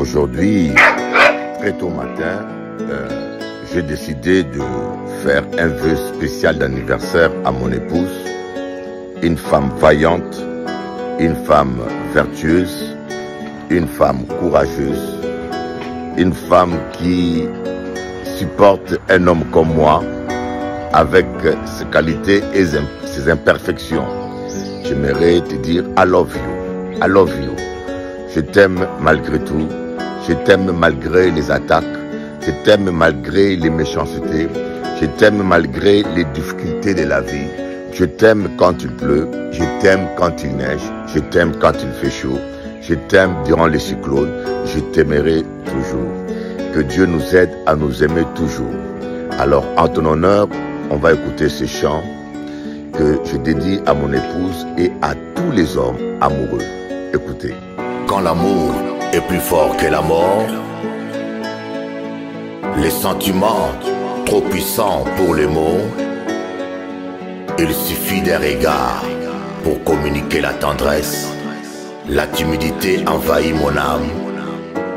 Aujourd'hui, très tôt matin, j'ai décidé de faire un vœu spécial d'anniversaire à mon épouse, une femme vaillante, une femme vertueuse, une femme courageuse, une femme qui supporte un homme comme moi avec ses qualités et ses imperfections. J'aimerais te dire I love you, I love you. Je t'aime malgré tout, je t'aime malgré les attaques, je t'aime malgré les méchancetés, je t'aime malgré les difficultés de la vie. Je t'aime quand il pleut, je t'aime quand il neige, je t'aime quand il fait chaud, je t'aime durant les cyclones, je t'aimerai toujours. Que Dieu nous aide à nous aimer toujours. Alors en ton honneur, on va écouter ce chant que je dédie à mon épouse et à tous les hommes amoureux. Écoutez. Quand l'amour est plus fort que la mort, les sentiments trop puissants pour les mots, il suffit d'un regard pour communiquer la tendresse. La timidité envahit mon âme,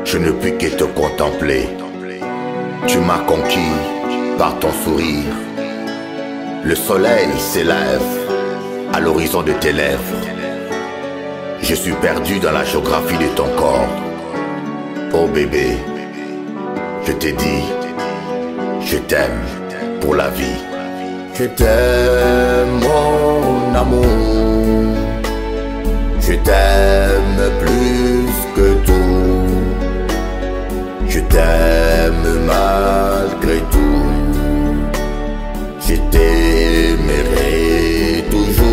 je ne puis que te contempler. Tu m'as conquis par ton sourire. Le soleil s'élève à l'horizon de tes lèvres. Je suis perdu dans la géographie de ton corps. Oh bébé, je t'ai dit, je t'aime pour la vie. Je t'aime mon amour, je t'aime plus que tout, je t'aime malgré tout, je t'aimerai toujours.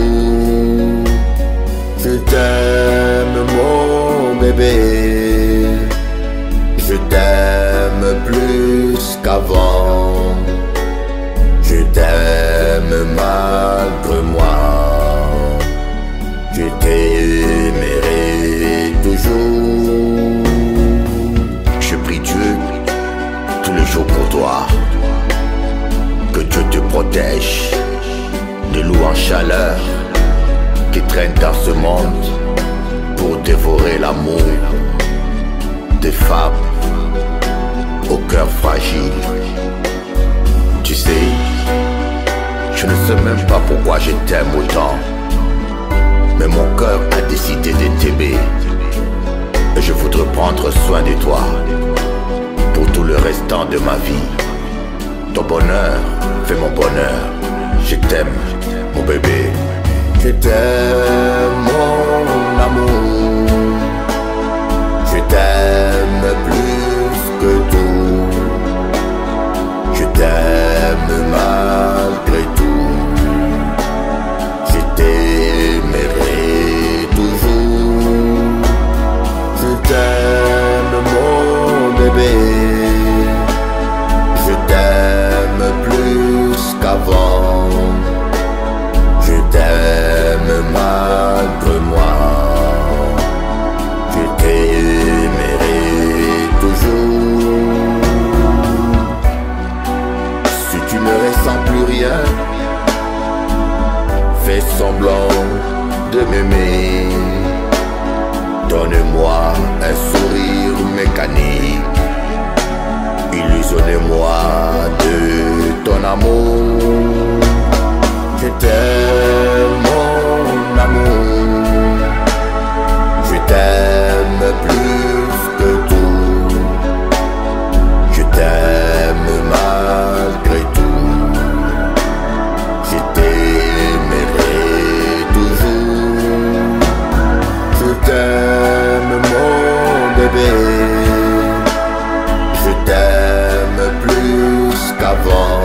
Je t'aime mon bébé, je t'aime plus qu'avant, je t'aime malgré moi, je t'aimerai toujours. Je prie Dieu tous les jours pour toi, que Dieu te protège des loups en chaleur qui traînent dans ce monde pour dévorer l'amour des femmes au cœur fragile. Tu sais, je ne sais même pas pourquoi je t'aime autant, mais mon cœur a décidé de t'aimer et je voudrais prendre soin de toi pour tout le restant de ma vie. Ton bonheur fait mon bonheur. Je t'aime mon bébé. Je t'aime mon amour, je t'aime plus que tout, je t'aime malgré tout, je t'aimerai toujours. Je t'aime mon bébé, je t'aime plus qu'avant, je t'aime malgré moi, je t'aimerai toujours. Si tu ne ressens plus rien, fais semblant de m'aimer. Donne-moi un sourire mécanique, illusionnez-moi de ton amour. Je t'aime amour, je t'aime plus que tout, je t'aime malgré tout, je t'aimerai toujours. Je t'aime mon bébé, je t'aime plus qu'avant,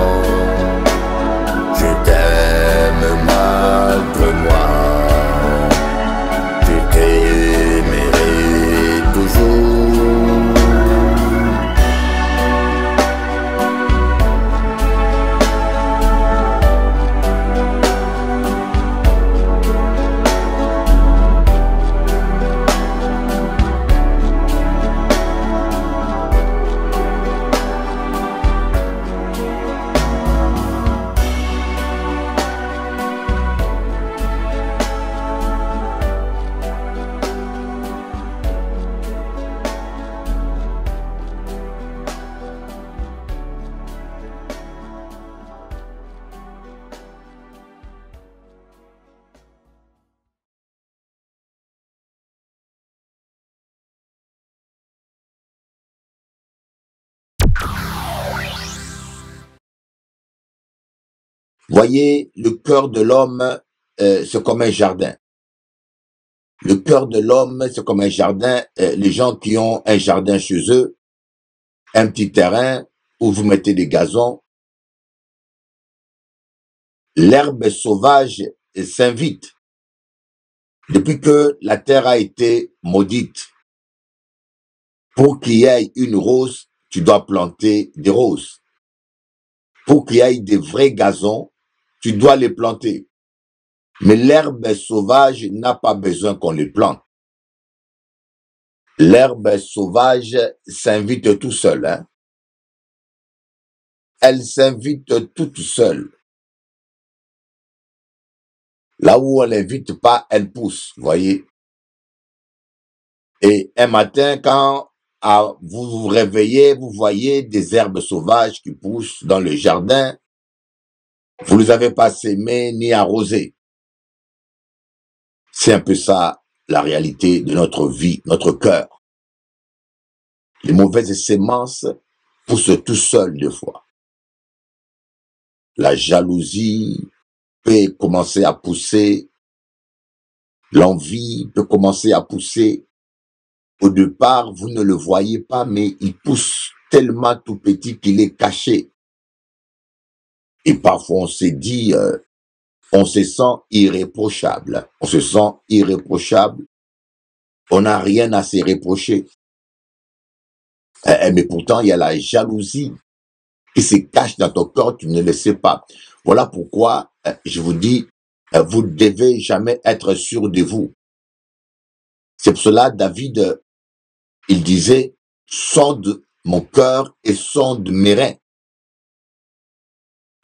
Voyez, le cœur de l'homme, c'est comme un jardin. Le cœur de l'homme, c'est comme un jardin. Les gens qui ont un jardin chez eux, un petit terrain où vous mettez des gazons, l'herbe sauvage s'invite. Depuis que la terre a été maudite, pour qu'il y ait une rose, tu dois planter des roses. Pour qu'il y ait des vrais gazons, tu dois les planter. Mais l'herbe sauvage n'a pas besoin qu'on les plante. L'herbe sauvage s'invite tout seul. Hein? Elle s'invite toute seule. Là où on l'invite pas, elle pousse, voyez. Et un matin, quand vous vous réveillez, vous voyez des herbes sauvages qui poussent dans le jardin. Vous ne les avez pas semées ni arrosées. C'est un peu ça, la réalité de notre vie, notre cœur. Les mauvaises semences poussent tout seuls des fois. La jalousie peut commencer à pousser. L'envie peut commencer à pousser. Au départ, vous ne le voyez pas, mais il pousse tellement tout petit qu'il est caché. Et parfois, on s'est dit, on se sent irréprochable. On se sent irréprochable. On n'a rien à se reprocher. Mais pourtant, il y a la jalousie qui se cache dans ton corps, tu ne le sais pas. Voilà pourquoi je vous dis, vous ne devez jamais être sûr de vous. C'est pour cela, David, il disait, « Sonde mon cœur et sonde mes reins. »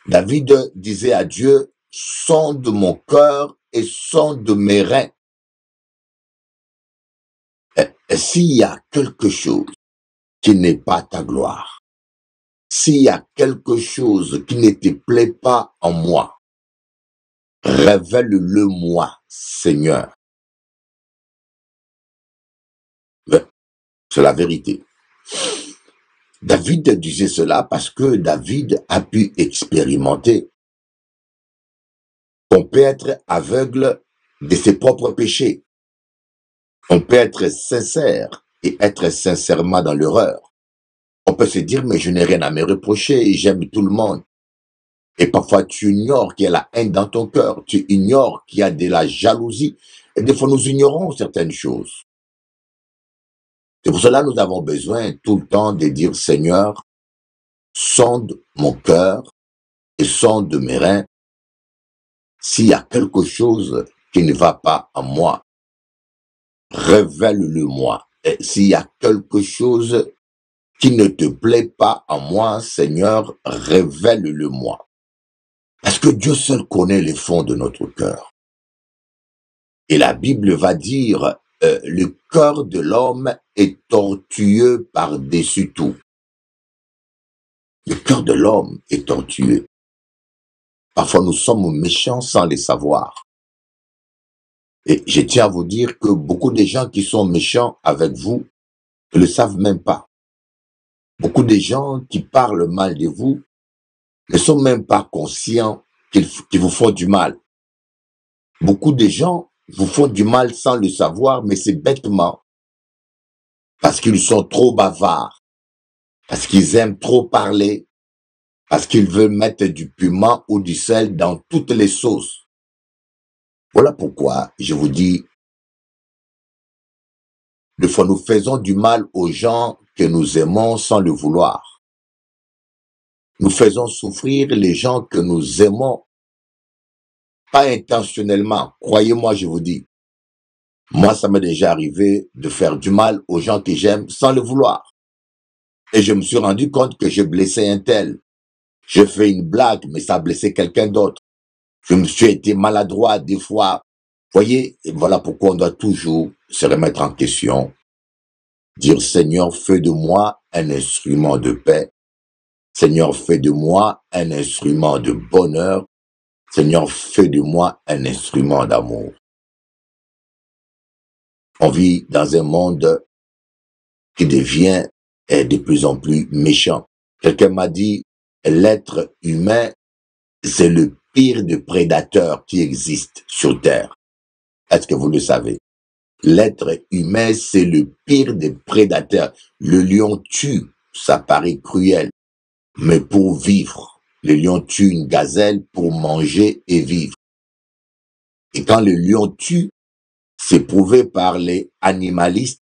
David disait à Dieu, « Sonde mon cœur et sonde mes reins. » S'il y a quelque chose qui n'est pas ta gloire, s'il y a quelque chose qui ne te plaît pas en moi, révèle-le-moi, Seigneur. C'est la vérité. David disait cela parce que David a pu expérimenter qu'on peut être aveugle de ses propres péchés. On peut être sincère et être sincèrement dans l'erreur. On peut se dire, mais je n'ai rien à me reprocher, j'aime tout le monde. Et parfois, tu ignores qu'il y a la haine dans ton cœur, tu ignores qu'il y a de la jalousie. Et des fois, nous ignorons certaines choses. C'est pour cela que nous avons besoin tout le temps de dire, Seigneur, sonde mon cœur et sonde mes reins. S'il y a quelque chose qui ne va pas en moi, révèle-le-moi. S'il y a quelque chose qui ne te plaît pas en moi, Seigneur, révèle-le-moi. Parce que Dieu seul connaît les fonds de notre cœur. Et la Bible va dire, le cœur de l'homme est tortueux par-dessus tout. Le cœur de l'homme est tortueux. Parfois, nous sommes méchants sans les savoir. Et je tiens à vous dire que beaucoup de gens qui sont méchants avec vous ne le savent même pas. Beaucoup de gens qui parlent mal de vous ne sont même pas conscients qu'ils vous font du mal. Beaucoup de gens vous font du mal sans le savoir, mais c'est bêtement parce qu'ils sont trop bavards, parce qu'ils aiment trop parler, parce qu'ils veulent mettre du piment ou du sel dans toutes les sauces. Voilà pourquoi je vous dis, des fois nous faisons du mal aux gens que nous aimons sans le vouloir. Nous faisons souffrir les gens que nous aimons. Pas intentionnellement, croyez-moi, je vous dis. Moi, ça m'est déjà arrivé de faire du mal aux gens que j'aime sans le vouloir. Et je me suis rendu compte que j'ai blessé un tel. Je fais une blague, mais ça a blessé quelqu'un d'autre. Je me suis été maladroit des fois. Voyez, et voilà pourquoi on doit toujours se remettre en question. Dire, Seigneur, fais de moi un instrument de paix. Seigneur, fais de moi un instrument de bonheur. Seigneur, fais de moi un instrument d'amour. On vit dans un monde qui devient de plus en plus méchant. Quelqu'un m'a dit, l'être humain, c'est le pire de prédateurs qui existe sur Terre. Est-ce que vous le savez? L'être humain, c'est le pire des prédateurs. Le lion tue, ça paraît cruel, mais pour vivre. Le lion tue une gazelle pour manger et vivre. Et quand le lion tue, c'est prouvé par les animalistes,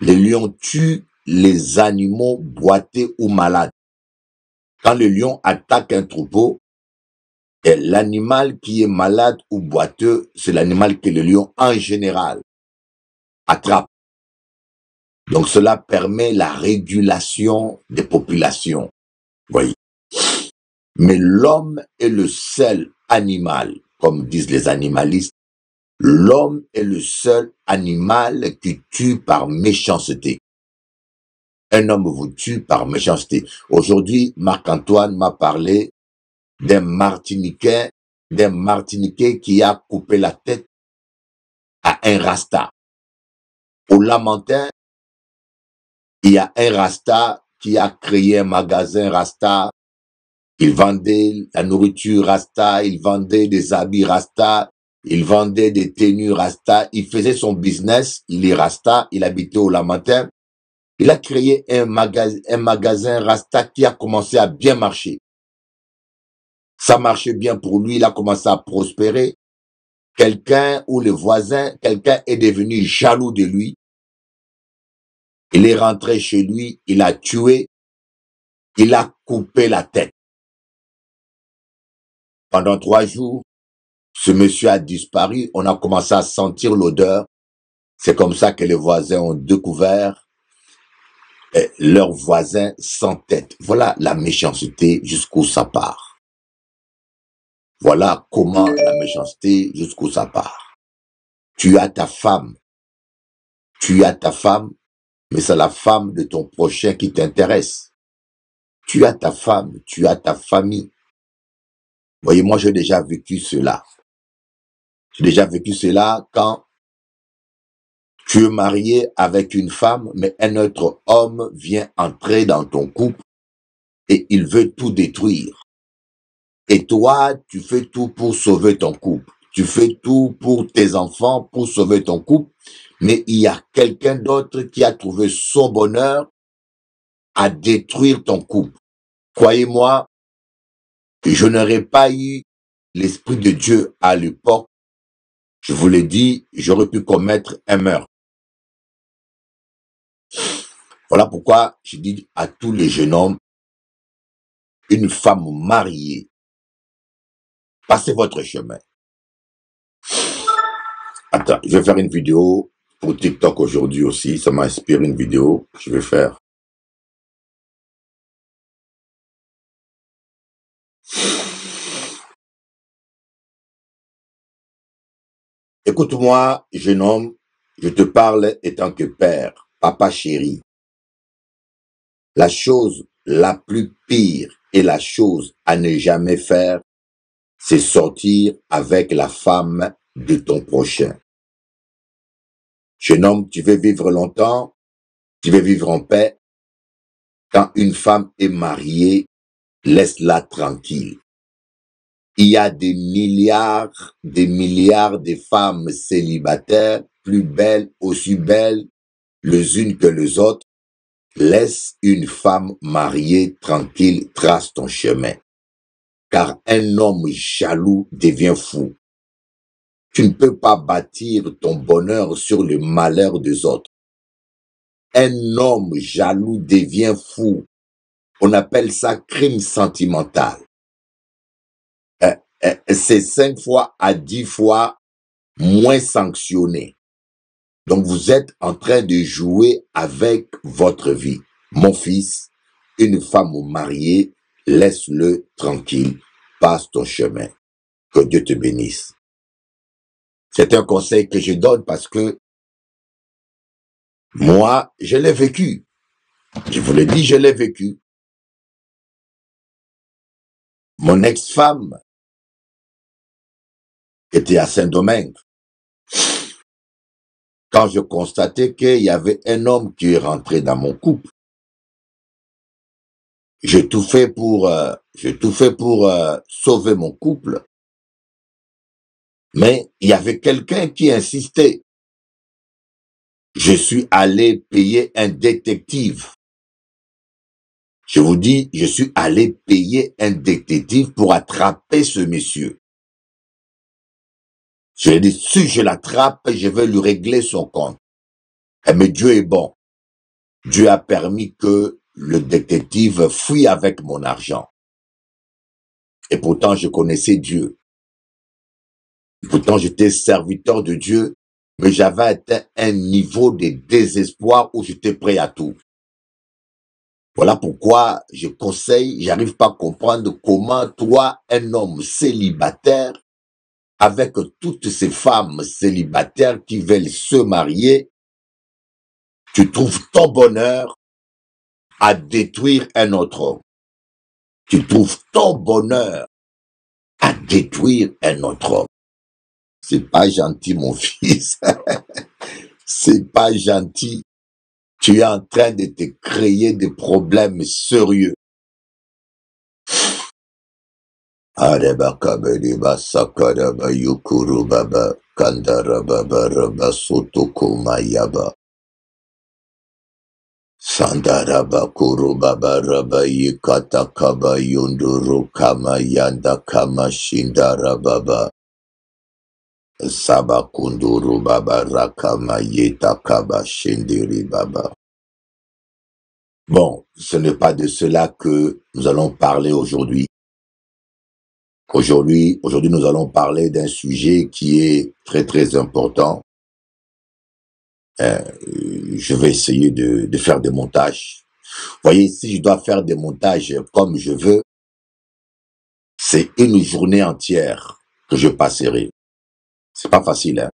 le lion tue les animaux boités ou malades. Quand le lion attaque un troupeau, l'animal qui est malade ou boiteux, c'est l'animal que le lion en général attrape. Donc cela permet la régulation des populations. Voyez. Mais l'homme est le seul animal, comme disent les animalistes, l'homme est le seul animal qui tue par méchanceté. Un homme vous tue par méchanceté. Aujourd'hui, Marc-Antoine m'a parlé d'un Martiniquais qui a coupé la tête à un rasta. Au Lamentin, il y a un rasta qui a créé un magasin rasta. Il vendait la nourriture rasta, il vendait des habits rasta, il vendait des tenues rasta, il faisait son business, il est rasta, il habitait au Lamentin. Il a créé un magasin rasta qui a commencé à bien marcher. Ça marchait bien pour lui, il a commencé à prospérer. Quelqu'un ou les voisins, quelqu'un est devenu jaloux de lui. Il est rentré chez lui, il a tué, il a coupé la tête. Pendant 3 jours, ce monsieur a disparu, on a commencé à sentir l'odeur. C'est comme ça que les voisins ont découvert leurs voisins sans tête. Voilà la méchanceté jusqu'où ça part. Voilà comment la méchanceté jusqu'où ça part. Tu as ta femme, mais c'est la femme de ton prochain qui t'intéresse. Tu as ta femme, tu as ta famille. Voyez, moi, j'ai déjà vécu cela. J'ai déjà vécu cela quand tu es marié avec une femme, mais un autre homme vient entrer dans ton couple et il veut tout détruire. Et toi, tu fais tout pour sauver ton couple. Tu fais tout pour tes enfants, pour sauver ton couple. Mais il y a quelqu'un d'autre qui a trouvé son bonheur à détruire ton couple. Croyez-moi, je n'aurais pas eu l'Esprit de Dieu à l'époque. Je vous l'ai dit, j'aurais pu commettre un meurtre. Voilà pourquoi je dis à tous les jeunes hommes, une femme mariée, passez votre chemin. Attends, je vais faire une vidéo pour TikTok aujourd'hui aussi. Ça m'a inspiré une vidéo que je vais faire. Écoute-moi, jeune homme, je te parle étant que père, papa chéri. La chose la plus pire et la chose à ne jamais faire, c'est sortir avec la femme de ton prochain. Jeune homme, tu veux vivre longtemps, tu veux vivre en paix. Quand une femme est mariée, laisse-la tranquille. Il y a des milliards de femmes célibataires, plus belles, aussi belles, les unes que les autres. Laisse une femme mariée tranquille, trace ton chemin. Car un homme jaloux devient fou. Tu ne peux pas bâtir ton bonheur sur le malheur des autres. Un homme jaloux devient fou. On appelle ça crime sentimental. C'est 5 fois à 10 fois moins sanctionné. Donc vous êtes en train de jouer avec votre vie. Mon fils, une femme mariée, laisse-le tranquille, passe ton chemin. Que Dieu te bénisse. C'est un conseil que je donne parce que moi, je l'ai vécu. Je vous le dis, je l'ai vécu. Mon ex-femme était à Saint-Domingue. Quand je constatais qu'il y avait un homme qui est rentré dans mon couple, j'ai tout fait pour sauver mon couple. Mais il y avait quelqu'un qui insistait. Je suis allé payer un détective. Je vous dis, je suis allé payer un détective pour attraper ce monsieur. Je lui ai dit, si je l'attrape, je vais lui régler son compte. Mais Dieu est bon. Dieu a permis que le détective fuit avec mon argent. Et pourtant, je connaissais Dieu. Pourtant, j'étais serviteur de Dieu, mais j'avais atteint un niveau de désespoir où j'étais prêt à tout. Voilà pourquoi je conseille, j'arrive pas à comprendre comment toi, un homme célibataire, avec toutes ces femmes célibataires qui veulent se marier, tu trouves ton bonheur à détruire un autre homme. Tu trouves ton bonheur à détruire un autre homme. C'est pas gentil, mon fils. C'est pas gentil. Tu es en train de te créer des problèmes sérieux. Sandaraba kurubaba raba yikata kaba yunduru kama yanda kama shindara baba. Saba kunduru baba rakama yeta kaba shindiri baba. Bon, ce n'est pas de cela que nous allons parler aujourd'hui. Aujourd'hui, nous allons parler d'un sujet qui est très très important. Je vais essayer de faire des montages. Vous voyez, si je dois faire des montages comme je veux, c'est une journée entière que je passerai. C'est pas facile, hein.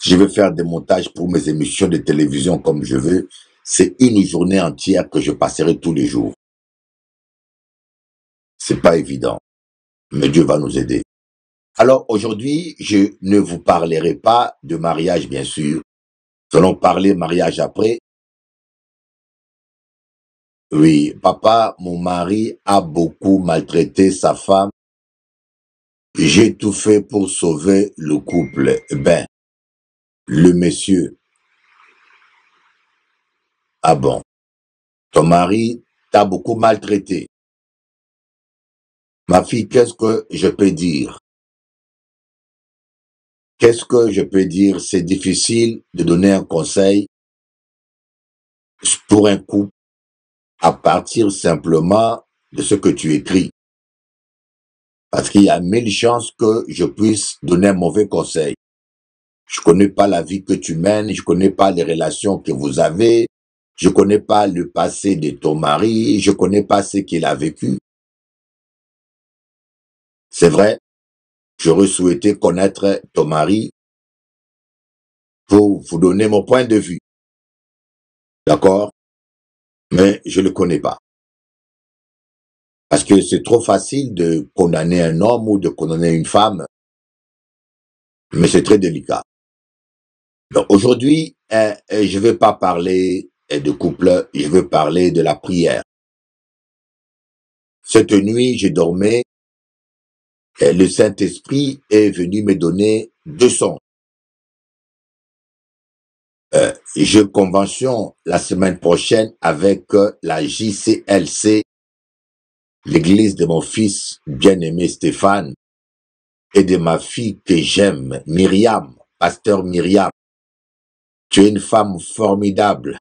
Si je veux faire des montages pour mes émissions de télévision comme je veux, c'est une journée entière que je passerai tous les jours. C'est pas évident, mais Dieu va nous aider. Alors aujourd'hui, je ne vous parlerai pas de mariage, bien sûr. Nous allons parler mariage après. Oui, papa, mon mari a beaucoup maltraité sa femme. J'ai tout fait pour sauver le couple. Ben, le monsieur. Ah bon, ton mari t'a beaucoup maltraité. Ma fille, qu'est-ce que je peux dire? Qu'est-ce que je peux dire? C'est difficile de donner un conseil pour un couple à partir simplement de ce que tu écris. Parce qu'il y a 1000 chances que je puisse donner un mauvais conseil. Je connais pas la vie que tu mènes, je connais pas les relations que vous avez, je connais pas le passé de ton mari, je connais pas ce qu'il a vécu. C'est vrai. J'aurais souhaité connaître ton mari pour vous donner mon point de vue. D'accord? Mais je ne le connais pas. Parce que c'est trop facile de condamner un homme ou de condamner une femme. Mais c'est très délicat. Donc aujourd'hui, je ne vais pas parler de couple, je vais parler de la prière. Cette nuit, j'ai dormi. Et le Saint-Esprit est venu me donner 2 sons. J'ai convention la semaine prochaine avec la JCLC, l'église de mon fils bien-aimé Stéphane et de ma fille que j'aime, Myriam, pasteur Myriam. Tu es une femme formidable.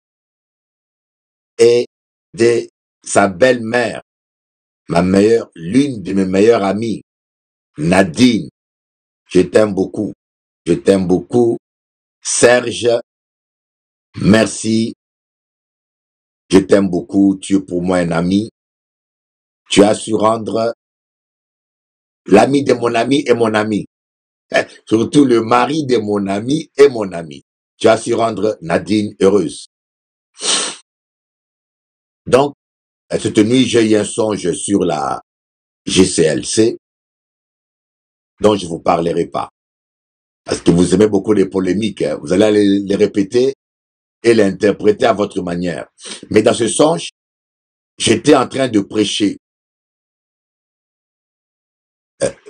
Et de sa belle-mère, l'une de mes meilleures amies, Nadine, je t'aime beaucoup. Je t'aime beaucoup. Serge, merci. Je t'aime beaucoup. Tu es pour moi un ami. Tu as su rendre l'ami de mon ami et mon ami. Surtout le mari de mon ami et mon ami. Tu as su rendre Nadine heureuse. Donc, cette nuit, j'ai eu un songe sur la GCLC. Dont je vous parlerai pas. Parce que vous aimez beaucoup les polémiques, hein. Vous allez les répéter et les interpréter à votre manière. Mais dans ce songe, j'étais en train de prêcher.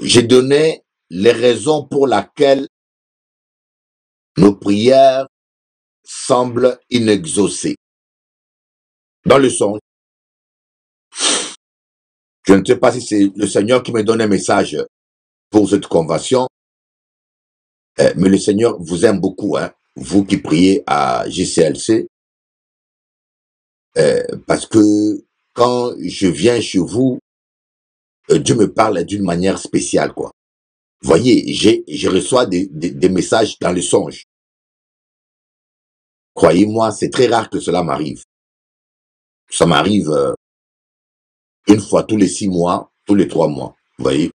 J'ai donné les raisons pour lesquelles nos prières semblent inexaucées. Dans le songe, je ne sais pas si c'est le Seigneur qui me donne un message pour cette convention, mais le Seigneur vous aime beaucoup, hein, vous qui priez à JCLC, parce que quand je viens chez vous, Dieu me parle d'une manière spéciale, quoi. Voyez, je reçois des messages dans le songe. Croyez-moi, c'est très rare que cela m'arrive. Ça m'arrive une fois tous les 6 mois, tous les 3 mois, vous voyez.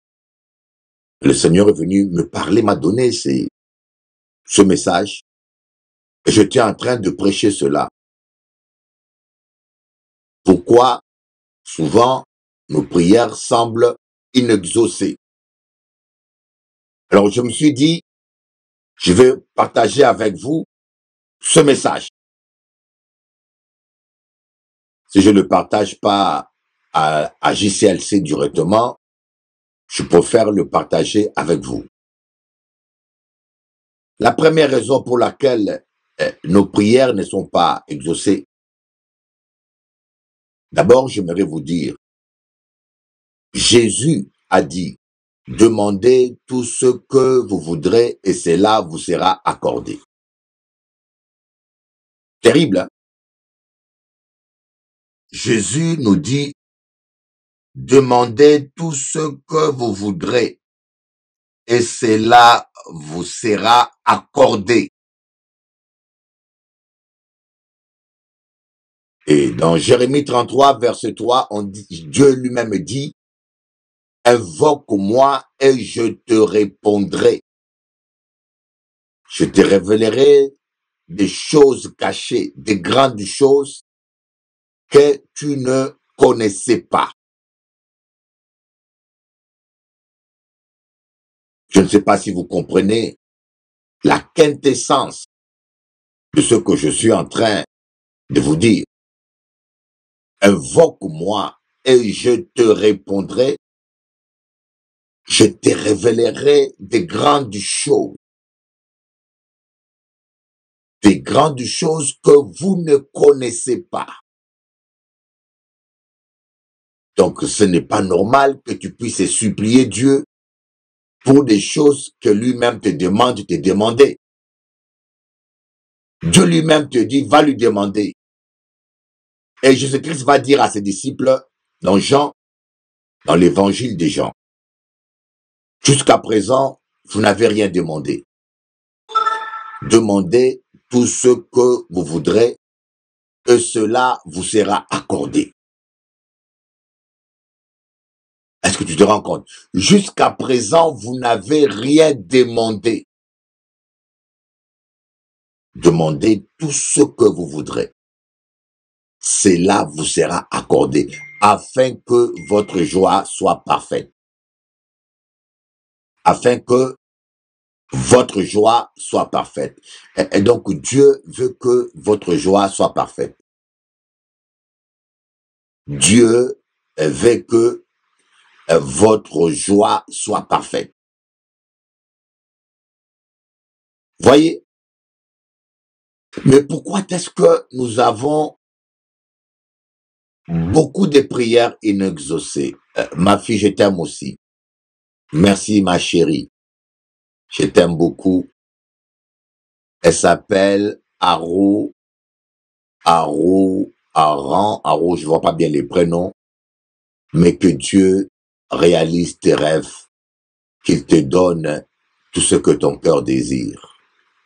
Le Seigneur est venu me parler, m'a donné ce message. Et j'étais en train de prêcher cela. Pourquoi souvent nos prières semblent inexaucées? Alors je me suis dit, je vais partager avec vous ce message. Si je ne le partage pas à JCLC directement, je préfère le partager avec vous. La première raison pour laquelle nos prières ne sont pas exaucées, d'abord, j'aimerais vous dire, Jésus a dit, « Demandez tout ce que vous voudrez et cela vous sera accordé. » Terrible, hein? Jésus nous dit, « Demandez tout ce que vous voudrez et cela vous sera accordé. » Et dans Jérémie 33, verset 3, on dit, Dieu lui-même dit, « Invoque-moi et je te répondrai. Je te révélerai des choses cachées, des grandes choses que tu ne connaissais pas. » Je ne sais pas si vous comprenez la quintessence de ce que je suis en train de vous dire. Invoque-moi et je te répondrai. Je te révélerai des grandes choses. Des grandes choses que vous ne connaissez pas. Donc ce n'est pas normal que tu puisses supplier Dieu pour des choses que lui-même te demande de te demander. Dieu lui-même te dit, va lui demander. Et Jésus-Christ va dire à ses disciples, dans Jean, dans l'évangile de Jean, jusqu'à présent, vous n'avez rien demandé. Demandez tout ce que vous voudrez, et cela vous sera accordé. Est-ce que tu te rends compte? Jusqu'à présent, vous n'avez rien demandé. Demandez tout ce que vous voudrez. Cela vous sera accordé afin que votre joie soit parfaite. Afin que votre joie soit parfaite. Et donc Dieu veut que votre joie soit parfaite. Dieu veut que votre joie soit parfaite. Voyez? Mais pourquoi est-ce que nous avons beaucoup de prières inexaucées? Ma fille, je t'aime aussi. Merci, ma chérie. Je t'aime beaucoup. Elle s'appelle Aran, je vois pas bien les prénoms. Mais que Dieu réalise tes rêves, qu'il te donne tout ce que ton cœur désire.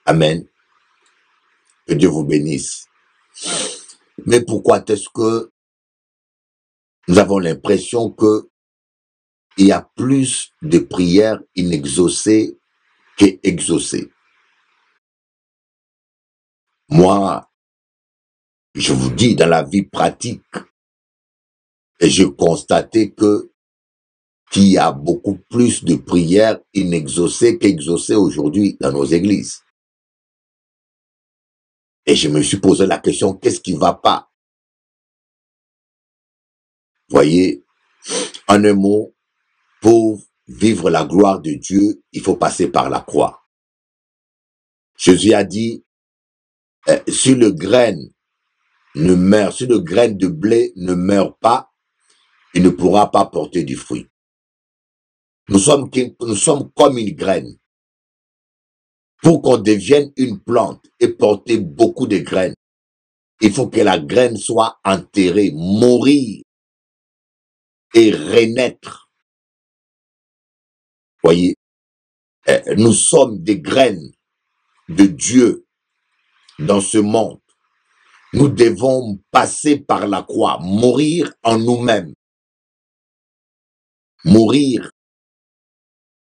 Amen. Que Dieu vous bénisse. Mais pourquoi est-ce que nous avons l'impression que il y a plus de prières inexaucées qu'exaucées? Moi, je vous dis, dans la vie pratique, et je constatais qu'il y a beaucoup plus de prières inexaucées qu'exaucées aujourd'hui dans nos églises. Et je me suis posé la question, qu'est-ce qui ne va pas? Voyez, en un mot, pour vivre la gloire de Dieu, il faut passer par la croix. Jésus a dit, si le grain de blé ne meurt pas, il ne pourra pas porter du fruit. Nous sommes comme une graine. Pour qu'on devienne une plante et porter beaucoup de graines, il faut que la graine soit enterrée, mourir et renaître. Voyez, nous sommes des graines de Dieu dans ce monde. Nous devons passer par la croix, mourir en nous-mêmes, mourir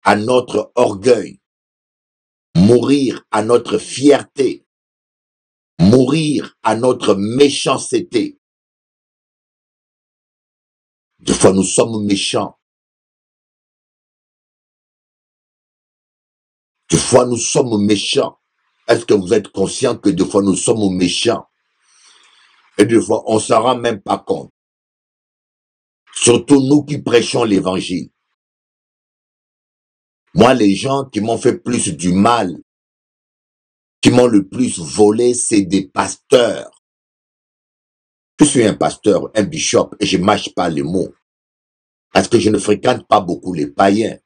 à notre orgueil, mourir à notre fierté, mourir à notre méchanceté. Des fois, nous sommes méchants. Des fois, nous sommes méchants. Est-ce que vous êtes conscient que des fois, nous sommes méchants? Et des fois, on ne s'en rend même pas compte. Surtout nous qui prêchons l'évangile. Moi, les gens qui m'ont fait plus du mal, qui m'ont le plus volé, c'est des pasteurs. Je suis un pasteur, un bishop, et je ne mâche pas les mots. Parce que je ne fréquente pas beaucoup les païens.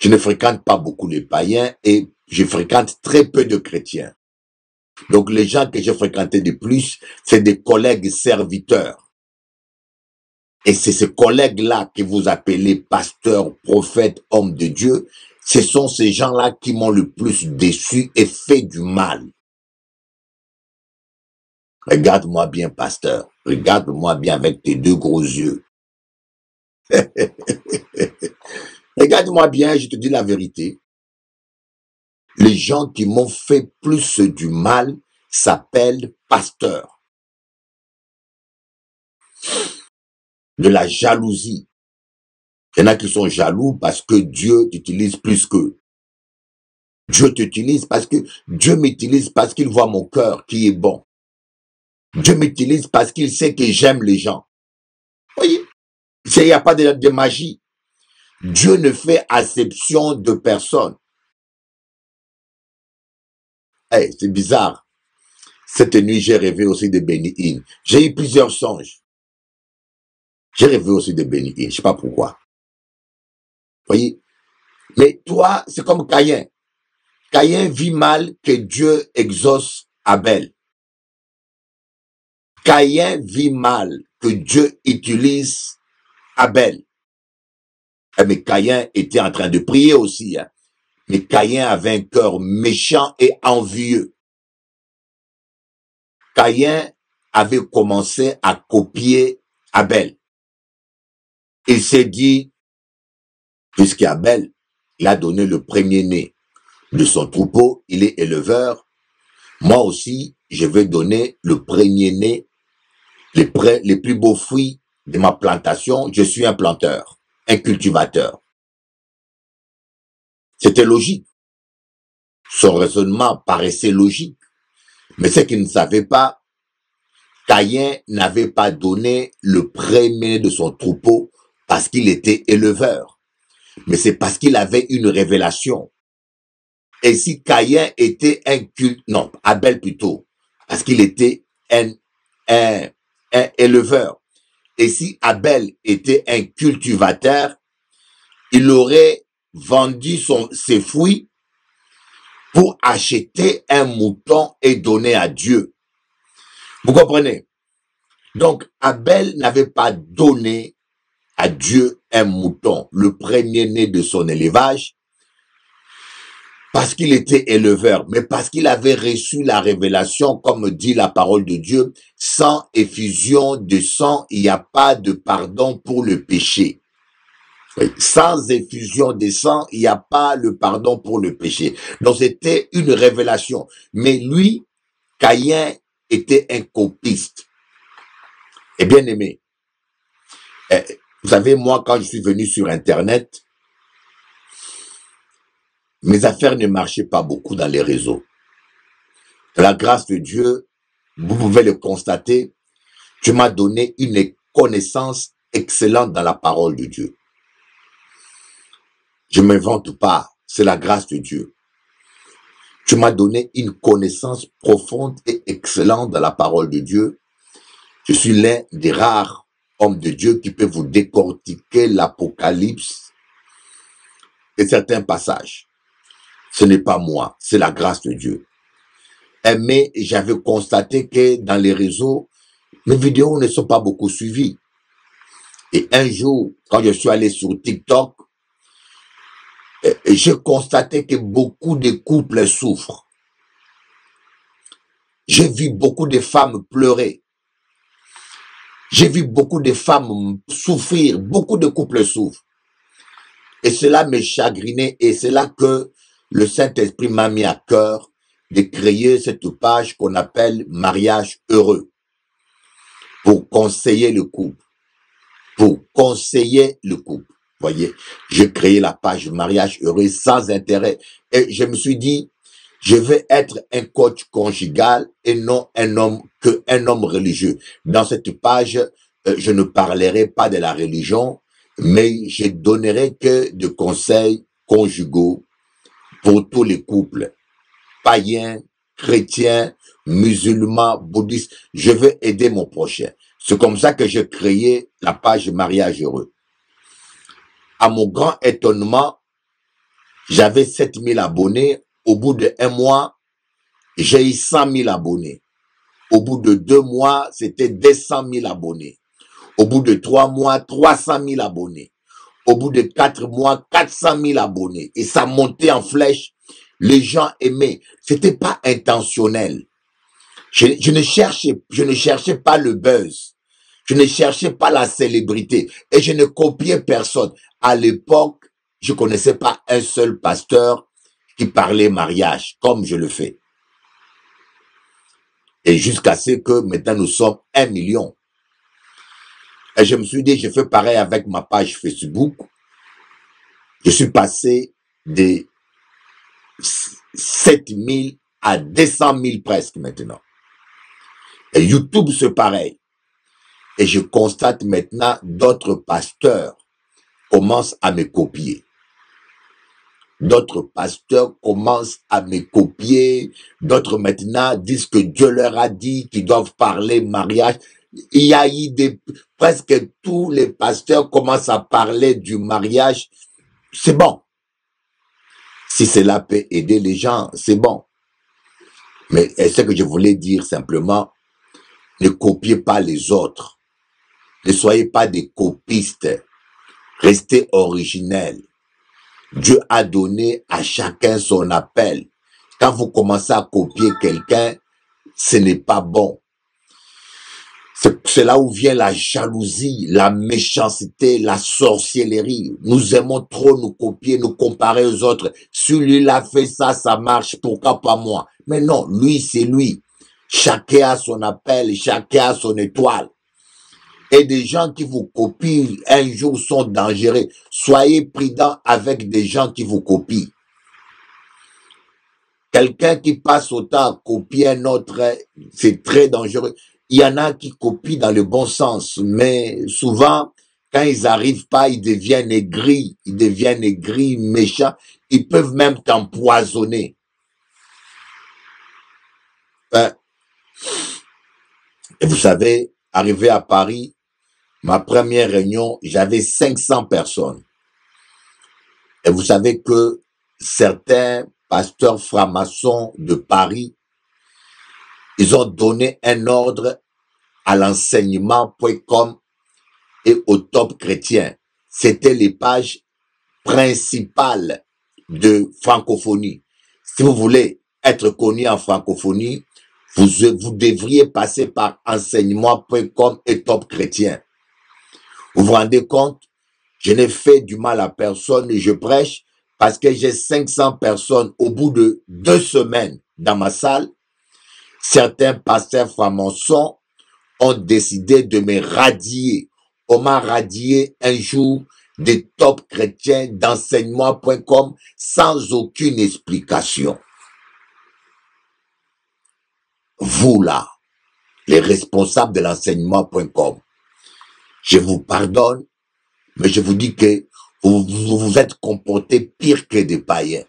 Je ne fréquente pas beaucoup les païens et je fréquente très peu de chrétiens. Donc les gens que je fréquentais de plus, c'est des collègues serviteurs. Et c'est ces collègues-là que vous appelez pasteurs, prophètes, hommes de Dieu. Ce sont ces gens-là qui m'ont le plus déçu et fait du mal. Regarde-moi bien, pasteur. Regarde-moi bien avec tes deux gros yeux. Regarde-moi bien, je te dis la vérité. Les gens qui m'ont fait plus du mal s'appellent pasteurs. De la jalousie. Il y en a qui sont jaloux parce que Dieu t'utilise plus qu'eux. Dieu t'utilise parce que Dieu m'utilise parce qu'il voit mon cœur qui est bon. Dieu m'utilise parce qu'il sait que j'aime les gens. Vous voyez, il n'y a pas de magie. Dieu ne fait acception de personne. Hey, c'est bizarre. Cette nuit, j'ai rêvé aussi de Benny Hinn. J'ai eu plusieurs songes. J'ai rêvé aussi de Benny Hinn. Je sais pas pourquoi. Vous voyez? Mais toi, c'est comme Caïn. Caïn vit mal que Dieu exauce Abel. Caïn vit mal que Dieu utilise Abel. Mais Caïn était en train de prier aussi. Hein. Mais Caïn avait un cœur méchant et envieux. Caïn avait commencé à copier Abel. Il s'est dit, puisqu'Abel, il a donné le premier-né de son troupeau, il est éleveur, moi aussi, je vais donner le premier-né, les plus beaux fruits de ma plantation, je suis un planteur, un cultivateur. C'était logique. Son raisonnement paraissait logique. Mais ce qu'il ne savait pas, Caïn n'avait pas donné le premier de son troupeau parce qu'il était éleveur. Mais c'est parce qu'il avait une révélation. Et si Caïn était Abel plutôt, parce qu'il était un éleveur. Et si Abel était un cultivateur, il aurait vendu ses fruits pour acheter un mouton et donner à Dieu. Vous comprenez? Donc, Abel n'avait pas donné à Dieu un mouton, le premier-né de son élevage, parce qu'il était éleveur, mais parce qu'il avait reçu la révélation, comme dit la parole de Dieu, sans effusion de sang, il n'y a pas de pardon pour le péché. Oui. Sans effusion de sang, il n'y a pas le pardon pour le péché. Donc c'était une révélation. Mais lui, Caïn, était un copiste. Et bien aimé, vous savez, moi, quand je suis venu sur Internet, mes affaires ne marchaient pas beaucoup dans les réseaux. La grâce de Dieu, vous pouvez le constater, tu m'as donné une connaissance excellente dans la parole de Dieu. Je ne m'invente pas. C'est la grâce de Dieu. Tu m'as donné une connaissance profonde et excellente de la parole de Dieu. Je suis l'un des rares hommes de Dieu qui peut vous décortiquer l'Apocalypse et certains passages. Ce n'est pas moi, c'est la grâce de Dieu. Mais j'avais constaté que dans les réseaux, mes vidéos ne sont pas beaucoup suivies. Et un jour, quand je suis allé sur TikTok, j'ai constaté que beaucoup de couples souffrent. J'ai vu beaucoup de femmes pleurer. J'ai vu beaucoup de femmes souffrir. Beaucoup de couples souffrent. Et cela me chagrinait. Et c'est là que le Saint-Esprit m'a mis à cœur de créer cette page qu'on appelle « Mariage heureux » pour conseiller le couple. Pour conseiller le couple. Voyez, j'ai créé la page Mariage heureux sans intérêt. Et je me suis dit, je vais être un coach conjugal et non un homme, que un homme religieux. Dans cette page, je ne parlerai pas de la religion, mais je donnerai que des conseils conjugaux pour tous les couples. Païens, chrétiens, musulmans, bouddhistes. Je veux aider mon prochain. C'est comme ça que j'ai créé la page Mariage heureux. À mon grand étonnement, j'avais 7000 abonnés. Au bout de 1 mois, j'ai eu 100 000 abonnés. Au bout de 2 mois, c'était 200 000 abonnés. Au bout de 3 mois, 300 000 abonnés. Au bout de 4 mois, 400 000 abonnés. Et ça montait en flèche. Les gens aimaient. C'était pas intentionnel. Je ne cherchais pas le buzz. Je ne cherchais pas la célébrité et je ne copiais personne. À l'époque, je connaissais pas un seul pasteur qui parlait mariage comme je le fais. Et jusqu'à ce que maintenant nous sommes 1 million. Et je me suis dit, je fais pareil avec ma page Facebook. Je suis passé de 7000 à 200 000 presque maintenant. Et YouTube, c'est pareil. Et je constate maintenant d'autres pasteurs commencent à me copier. D'autres pasteurs commencent à me copier. D'autres maintenant disent que Dieu leur a dit qu'ils doivent parler mariage. Il y a eu presque tous les pasteurs commencent à parler du mariage. C'est bon. Si cela peut aider les gens, c'est bon. Mais ce que je voulais dire simplement, ne copiez pas les autres. Ne soyez pas des copistes. Restez originels. Dieu a donné à chacun son appel. Quand vous commencez à copier quelqu'un, ce n'est pas bon. C'est là où vient la jalousie, la méchanceté, la sorcellerie. Nous aimons trop nous copier, nous comparer aux autres. Celui-là fait ça, ça marche, pourquoi pas moi? Mais non, lui, c'est lui. Chacun a son appel, chacun a son étoile. Et des gens qui vous copient un jour sont dangereux. Soyez prudents avec des gens qui vous copient. Quelqu'un qui passe autant à copier un autre, c'est très dangereux. Il y en a qui copient dans le bon sens, mais souvent, quand ils n'arrivent pas, ils deviennent aigris, méchants. Ils peuvent même t'empoisonner. Et vous savez, arrivé à Paris, ma première réunion, j'avais 500 personnes. Et vous savez que certains pasteurs francs-maçons de Paris, ils ont donné un ordre à l'enseignement.com et au top chrétien. C'était les pages principales de francophonie. Si vous voulez être connu en francophonie, vous devriez passer par enseignement.com et top chrétien. Vous vous rendez compte? Je n'ai fait du mal à personne et je prêche parce que j'ai 500 personnes au bout de 2 semaines dans ma salle. Certains pasteurs francs-maçons ont décidé de me radier. On m'a radié un jour des top chrétiens d'enseignement.com sans aucune explication. Vous là, les responsables de l'enseignement.com, je vous pardonne, mais je vous dis que vous vous êtes comporté pire que des païens.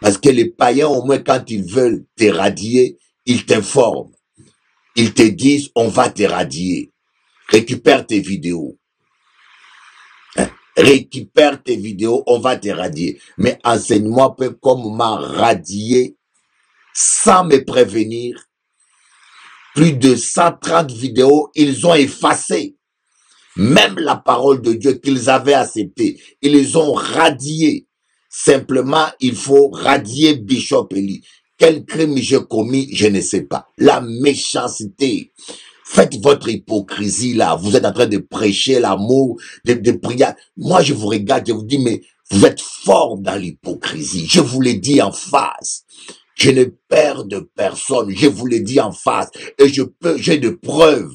Parce que les païens, au moins quand ils veulent t'éradier, ils t'informent. Ils te disent, on va t'éradier. Récupère tes vidéos. Hein? Récupère tes vidéos, on va t'éradier. Mais enseignement.com m'a radié, sans me prévenir, plus de 130 vidéos, ils ont effacé. Même la parole de Dieu qu'ils avaient acceptée, ils les ont radiés. Simplement, il faut radier Bishop Eli. Quel crime j'ai commis, je ne sais pas. La méchanceté. Faites votre hypocrisie là. Vous êtes en train de prêcher l'amour, de prière. Moi, je vous regarde, je vous dis, mais vous êtes fort dans l'hypocrisie. Je vous l'ai dit en face. Je ne perds de personne. Je vous l'ai dit en face. Et j'ai de preuves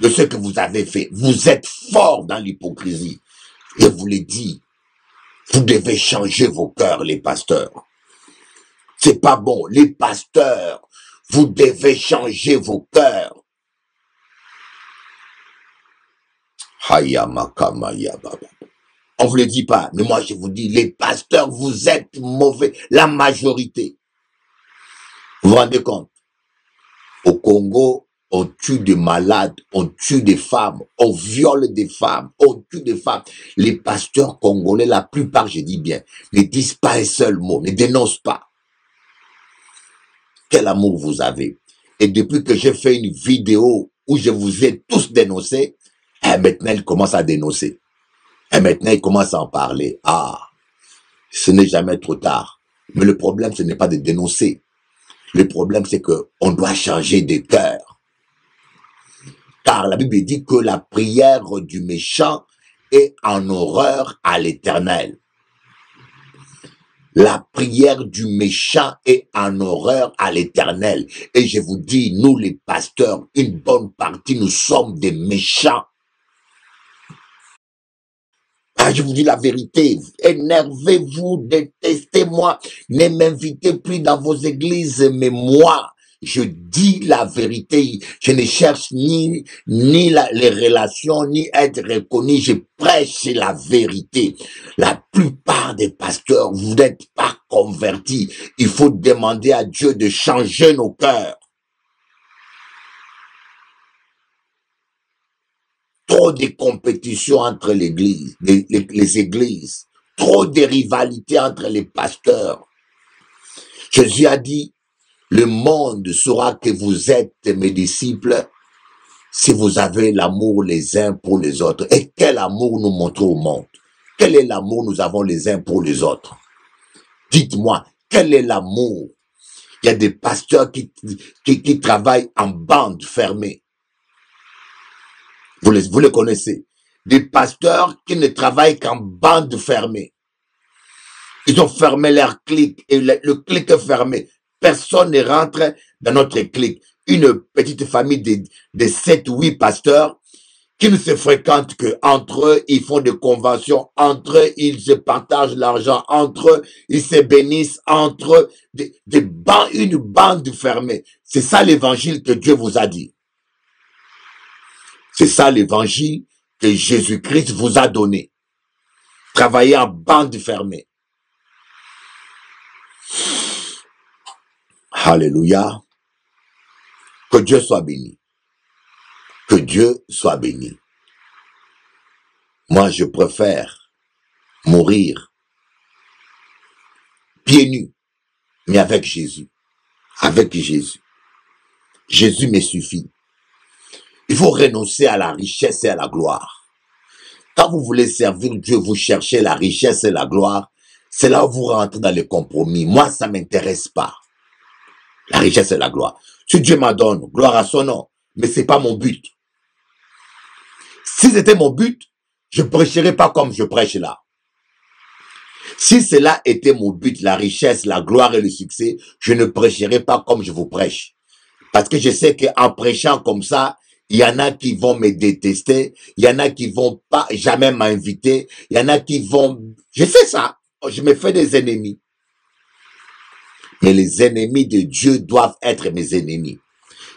de ce que vous avez fait. Vous êtes fort dans l'hypocrisie. Je vous l'ai dit. Vous devez changer vos cœurs, les pasteurs. C'est pas bon. Les pasteurs, vous devez changer vos cœurs. On vous le dit pas, mais moi je vous dis, les pasteurs, vous êtes mauvais. La majorité. Vous vous rendez compte? Au Congo, on tue des malades, on tue des femmes, on viole des femmes, on tue des femmes. Les pasteurs congolais, la plupart, je dis bien, ne disent pas un seul mot, ne dénoncent pas. Quel amour vous avez. Et depuis que j'ai fait une vidéo où je vous ai tous dénoncés, et maintenant ils commencent à dénoncer. Et maintenant ils commencent à en parler. Ah, ce n'est jamais trop tard. Mais le problème, ce n'est pas de dénoncer. Le problème, c'est que on doit changer de cœur. Car la Bible dit que la prière du méchant est en horreur à l'Éternel. La prière du méchant est en horreur à l'Éternel. Et je vous dis, nous les pasteurs, une bonne partie, nous sommes des méchants. Ah, je vous dis la vérité, énervez-vous, détestez-moi, ne m'invitez plus dans vos églises, mais moi, je dis la vérité, je ne cherche les relations, ni être reconnu, je prêche la vérité. La plupart des pasteurs, vous n'êtes pas convertis. Il faut demander à Dieu de changer nos cœurs. Trop de compétitions entre l'église, les églises, trop de rivalités entre les pasteurs. Jésus a dit, le monde saura que vous êtes mes disciples si vous avez l'amour les uns pour les autres. Et quel amour nous montrons au monde? Quel est l'amour nous avons les uns pour les autres? Dites-moi, quel est l'amour? Il y a des pasteurs qui travaillent en bande fermée. Vous les connaissez. Des pasteurs qui ne travaillent qu'en bande fermée. Ils ont fermé leur clic et le clic est fermé. Personne ne rentre dans notre clique. Une petite famille de 7 ou 8 pasteurs qui ne se fréquentent que entre eux, ils font des conventions, entre eux, ils se partagent l'argent, entre eux, ils se bénissent, entre eux, une bande fermée. C'est ça l'évangile que Dieu vous a dit. C'est ça l'évangile que Jésus-Christ vous a donné. Travaillez en bande fermée. Alléluia. Que Dieu soit béni. Que Dieu soit béni. Moi, je préfère mourir pieds nus, mais avec Jésus. Avec Jésus. Jésus me suffit. Il faut renoncer à la richesse et à la gloire. Quand vous voulez servir Dieu, vous cherchez la richesse et la gloire. C'est là où vous rentrez dans les compromis. Moi, ça ne m'intéresse pas. La richesse et la gloire. Si Dieu m'en donne, gloire à son nom. Mais c'est pas mon but. Si c'était mon but, je prêcherais pas comme je prêche là. Si cela était mon but, la richesse, la gloire et le succès, je ne prêcherais pas comme je vous prêche. Parce que je sais qu'en prêchant comme ça, il y en a qui vont me détester, il y en a qui vont pas jamais m'inviter, il y en a qui vont... Je sais ça. Je me fais des ennemis. Mais les ennemis de Dieu doivent être mes ennemis.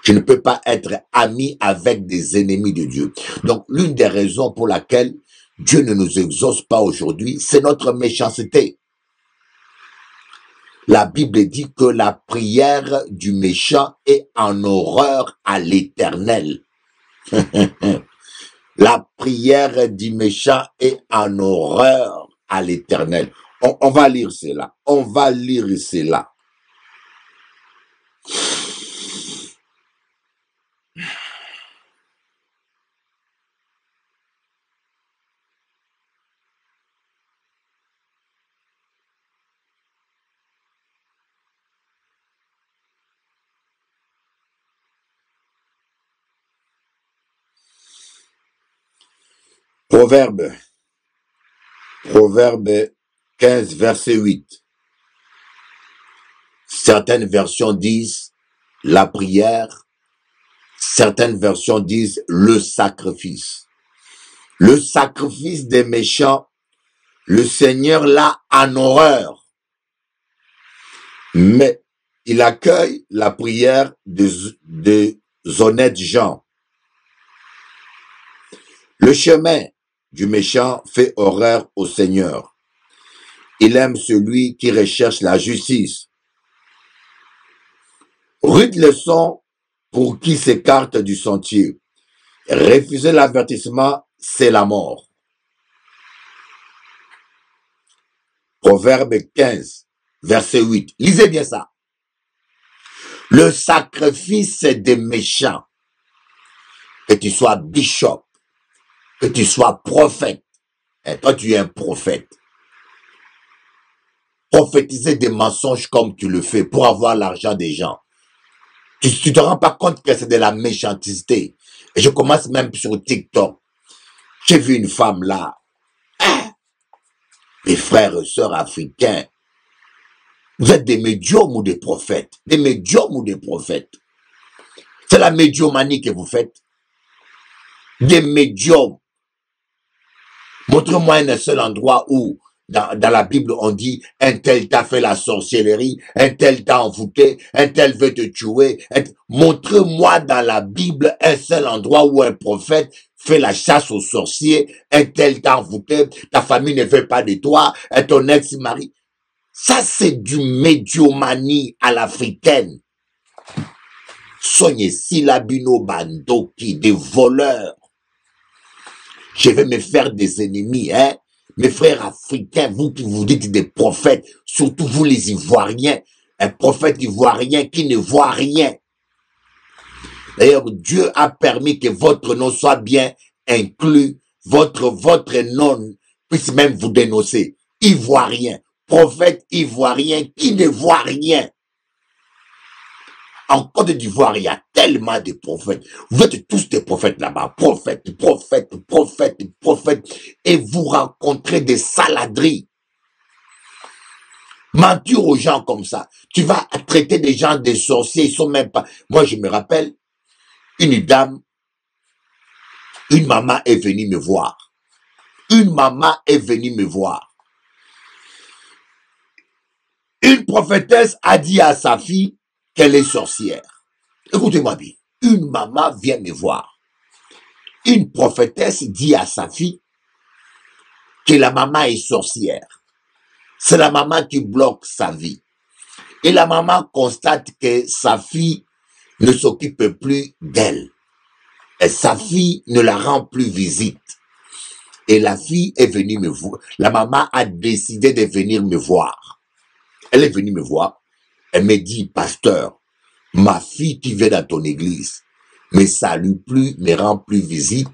Je ne peux pas être ami avec des ennemis de Dieu. Donc, l'une des raisons pour laquelle Dieu ne nous exauce pas aujourd'hui, c'est notre méchanceté. La Bible dit que la prière du méchant est en horreur à l'Éternel. La prière du méchant est en horreur à l'Éternel. On va lire cela. On va lire cela. Proverbe 15, verset 8. Certaines versions disent la prière, certaines versions disent le sacrifice. Le sacrifice des méchants, le Seigneur l'a en horreur. Mais il accueille la prière des honnêtes gens. Le chemin du méchant fait horreur au Seigneur. Il aime celui qui recherche la justice. Rude leçon pour qui s'écarte du sentier. Refuser l'avertissement, c'est la mort. Proverbe 15, verset 8. Lisez bien ça. Le sacrifice des méchants, que tu sois bishop, que tu sois prophète, et toi tu es un prophète, prophétiser des mensonges comme tu le fais pour avoir l'argent des gens. Tu te rends pas compte que c'est de la méchanceté. Et je commence même sur TikTok. J'ai vu une femme là, mes frères et sœurs africains, vous êtes des médiums ou des prophètes? Des médiums ou des prophètes? C'est la médiumanie que vous faites. Des médiums. Montrez-moi un seul endroit où, dans la Bible, on dit « un tel t'a fait la sorcellerie, un tel t'a envoûté, un tel veut te tuer. » Montrez-moi dans la Bible un seul endroit où un prophète fait la chasse aux sorciers, un tel t'a envoûté, ta famille ne veut pas de toi, et ton ex-mari. Ça, c'est du médiumanie à l'africaine. Soignez Silabino Bandoki, des voleurs. Je vais me faire des ennemis, hein. Mes frères africains, vous qui vous dites des prophètes, surtout vous les Ivoiriens, un prophète ivoirien qui ne voit rien. D'ailleurs, Dieu a permis que votre nom soit bien inclus, votre nom puisse même vous dénoncer. Ivoirien, prophète ivoirien qui ne voit rien. En Côte d'Ivoire, il y a tellement de prophètes. Vous êtes tous des prophètes là-bas. Prophètes, prophètes, prophètes, prophètes. Et vous rencontrez des saladeries. Mentir aux gens comme ça. Tu vas traiter des gens des sorciers. Ils sont même pas... Moi, je me rappelle, une maman est venue me voir. Une maman est venue me voir. Une prophétesse a dit à sa fille qu'elle est sorcière. Écoutez-moi bien. Une maman vient me voir. Une prophétesse dit à sa fille que la maman est sorcière. C'est la maman qui bloque sa vie. Et la maman constate que sa fille ne s'occupe plus d'elle. Et sa fille ne la rend plus visite. Et la fille est venue me voir. La maman a décidé de venir me voir. Elle est venue me voir. Elle me dit, pasteur, ma fille qui vient dans ton église, me salue plus, me rend plus visite.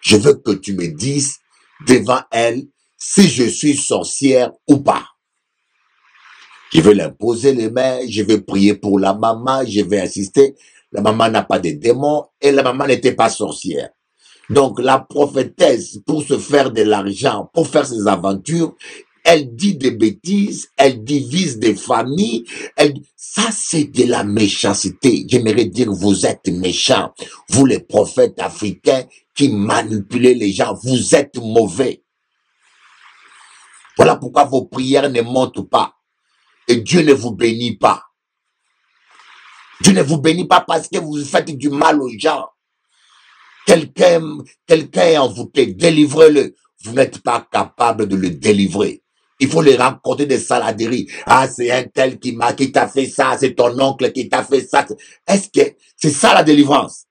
Je veux que tu me dises devant elle si je suis sorcière ou pas. Je vais l'imposer les mains, je vais prier pour la maman, je vais assister. La maman n'a pas de démons et la maman n'était pas sorcière. Donc la prophétesse, pour se faire de l'argent, pour faire ses aventures, elle dit des bêtises, elle divise des familles, ça c'est de la méchanceté. J'aimerais dire, vous êtes méchants. Vous les prophètes africains qui manipulez les gens, vous êtes mauvais. Voilà pourquoi vos prières ne montent pas. Et Dieu ne vous bénit pas. Dieu ne vous bénit pas parce que vous faites du mal aux gens. Quelqu'un est envoûté, délivrez-le. vous n'êtes pas capable de le délivrer. Il faut les raconter des saladeries. Ah, c'est un tel qui t'a fait ça, c'est ton oncle qui t'a fait ça. Est-ce que c'est ça la délivrance?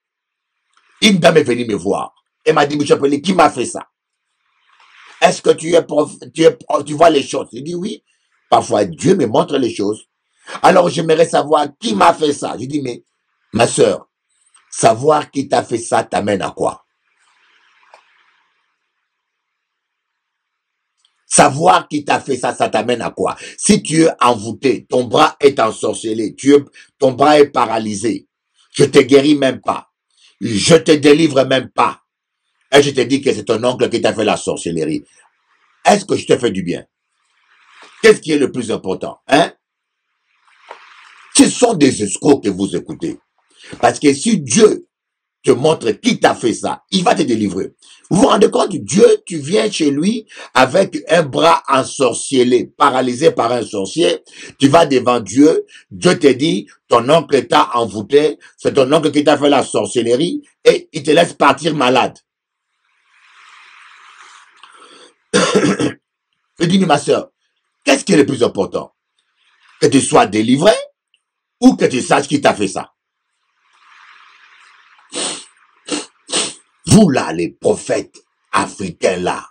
Une dame est venue me voir. Elle m'a dit, monsieur Pelé, qui m'a fait ça? Est-ce que tu vois les choses? Je dis oui. Parfois, Dieu me montre les choses. Alors, j'aimerais savoir qui m'a fait ça. Je dis, mais ma sœur, savoir qui t'a fait ça t'amène à quoi? Savoir qui t'a fait ça, ça t'amène à quoi? Si tu es envoûté, ton bras est ensorcelé, ton bras est paralysé, je te guéris même pas, je te délivre même pas, et je te dis que c'est ton oncle qui t'a fait la sorcellerie. Est-ce que je te fais du bien? Qu'est-ce qui est le plus important, hein? Ce sont des escrocs que vous écoutez. Parce que si Dieu te montre qui t'a fait ça, il va te délivrer. Vous vous rendez compte, Dieu, tu viens chez lui avec un bras ensorcelé, paralysé par un sorcier, tu vas devant Dieu, Dieu te dit, ton oncle t'a envoûté, c'est ton oncle qui t'a fait la sorcellerie, et il te laisse partir malade. Je dis, ma soeur, qu'est-ce qui est le plus important? Que tu sois délivré ou que tu saches qui t'a fait ça? Vous là, les prophètes africains là,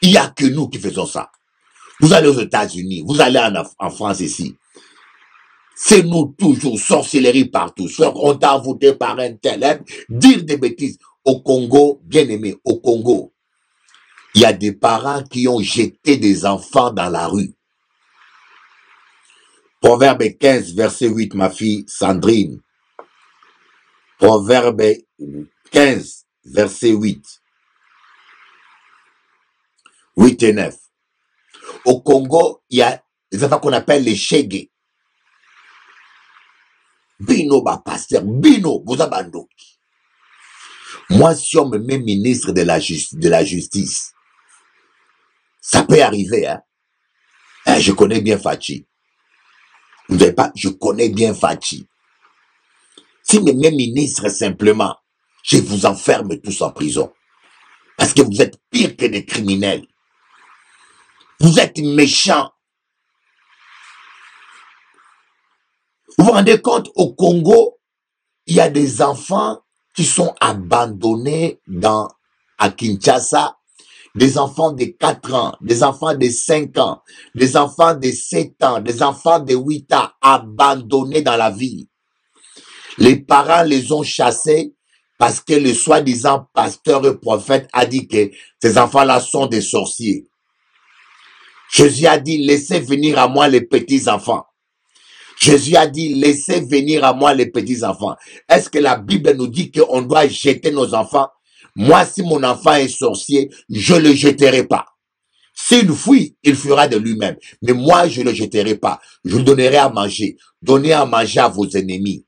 il n'y a que nous qui faisons ça. Vous allez aux États-Unis, vous allez en France ici. C'est nous toujours, sorcellerie partout. On t'a envoûté par un tel, hein, dire des bêtises. Au Congo, bien aimé, au Congo, il y a des parents qui ont jeté des enfants dans la rue. Proverbe 15, verset 8, ma fille Sandrine. Proverbe 15, verset 8. 8 et 9. Au Congo, il y a des enfants qu'on appelle les Chege. Bino, ma pasteur, Bino, vous abandoki. Moi, si on me met ministre de la justice, ça peut arriver, hein. Je connais bien Fachi. Vous ne savez pas, je connais bien Fachi. Si me met ministre simplement, je vous enferme tous en prison. Parce que vous êtes pire que des criminels. Vous êtes méchants. Vous vous rendez compte, au Congo, il y a des enfants qui sont abandonnés à Kinshasa. Des enfants de 4 ans, des enfants de 5 ans, des enfants de 7 ans, des enfants de 8 ans, abandonnés dans la ville. Les parents les ont chassés. Parce que le soi-disant pasteur et prophète a dit que ces enfants-là sont des sorciers. Jésus a dit, laissez venir à moi les petits-enfants. Jésus a dit, laissez venir à moi les petits-enfants. Est-ce que la Bible nous dit qu'on doit jeter nos enfants? Moi, si mon enfant est sorcier, je le jeterai pas. S'il fuit, il fuira de lui-même. Mais moi, je le jeterai pas. Je le donnerai à manger. Donnez à manger à vos ennemis.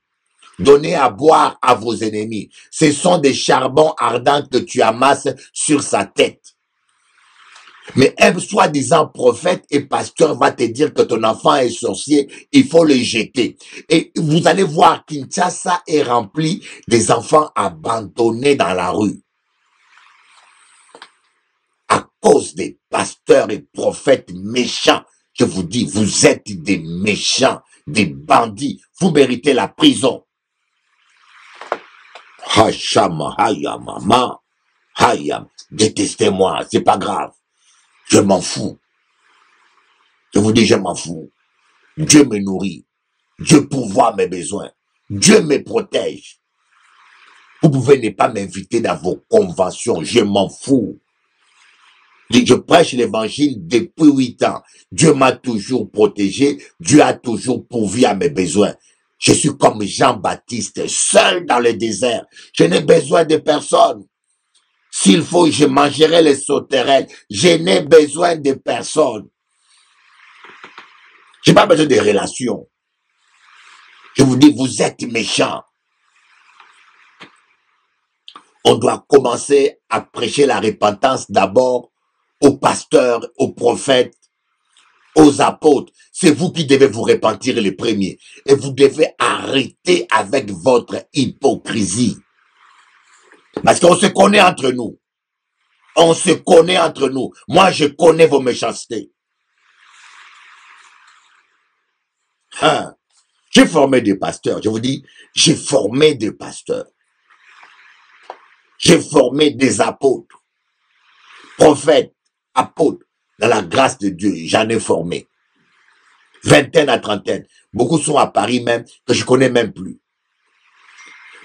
Donnez à boire à vos ennemis. Ce sont des charbons ardents que tu amasses sur sa tête. Mais un soi-disant prophète et pasteur va te dire que ton enfant est sorcier, il faut le jeter. Et vous allez voir Kinshasa est rempli des enfants abandonnés dans la rue. À cause des pasteurs et prophètes méchants, je vous dis, vous êtes des méchants, des bandits. Vous méritez la prison. Hachama, hayama, ma, hayam. Détestez-moi, c'est pas grave. Je m'en fous. Je vous dis, je m'en fous. Dieu me nourrit. Dieu pourvoit mes besoins. Dieu me protège. Vous pouvez ne pas m'inviter dans vos conventions. Je m'en fous. Je prêche l'évangile depuis 8 ans. Dieu m'a toujours protégé. Dieu a toujours pourvu à mes besoins. Je suis comme Jean-Baptiste, seul dans le désert. Je n'ai besoin de personne. S'il faut, je mangerai les sauterelles. Je n'ai besoin de personne. Je n'ai pas besoin de relations. Je vous dis, vous êtes méchants. On doit commencer à prêcher la repentance d'abord aux pasteurs, aux prophètes, aux apôtres. C'est vous qui devez vous repentir les premiers. Et vous devez arrêter avec votre hypocrisie. Parce qu'on se connaît entre nous. On se connaît entre nous. Moi, je connais vos méchancetés. Hein? J'ai formé des pasteurs. Je vous dis, j'ai formé des pasteurs. J'ai formé des apôtres. Prophètes, apôtres. Dans la grâce de Dieu, j'en ai formé. 20aine à 30aine. Beaucoup sont à Paris même, que je connais même plus.